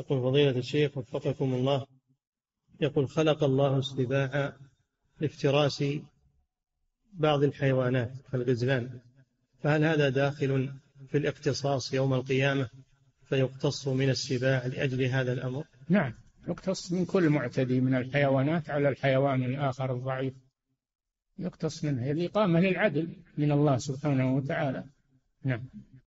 يقول فضيلة الشيخ وفقكم الله، يقول خلق الله السباع لافتراس بعض الحيوانات كالغزلان، فهل هذا داخل في الاقتصاص يوم القيامة فيقتص من السباع لأجل هذا الأمر؟ نعم، يقتص من كل معتدي من الحيوانات على الحيوان الآخر الضعيف، يقتص منه، هذه إقامة للعدل من الله سبحانه وتعالى. نعم.